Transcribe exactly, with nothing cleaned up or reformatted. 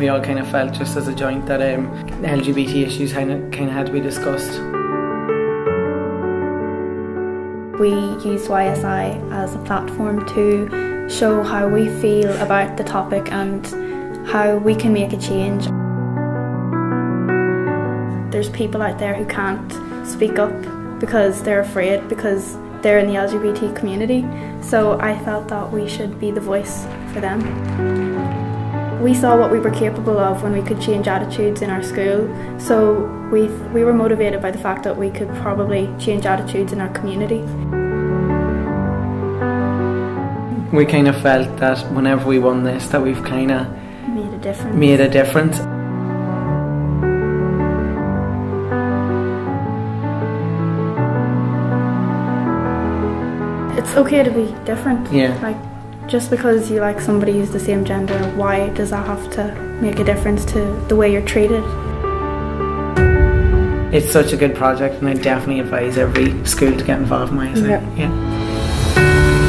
we all kind of felt, just as a joint, that um, L G B T issues kind of, kind of had to be discussed. We use Y S I as a platform to show how we feel about the topic and how we can make a change. There's people out there who can't speak up because they're afraid, because they're in the L G B T community, so I felt that we should be the voice for them. We saw what we were capable of when we could change attitudes in our school, so we, we were motivated by the fact that we could probably change attitudes in our community. We kind of felt that whenever we won this, that we've kind of made a difference. Made a difference. It's okay to be different. Yeah. Like, just because you like somebody who's the same gender, why does that have to make a difference to the way you're treated? It's such a good project, and I definitely advise every school to get involved in Y S I. Yeah. Yeah.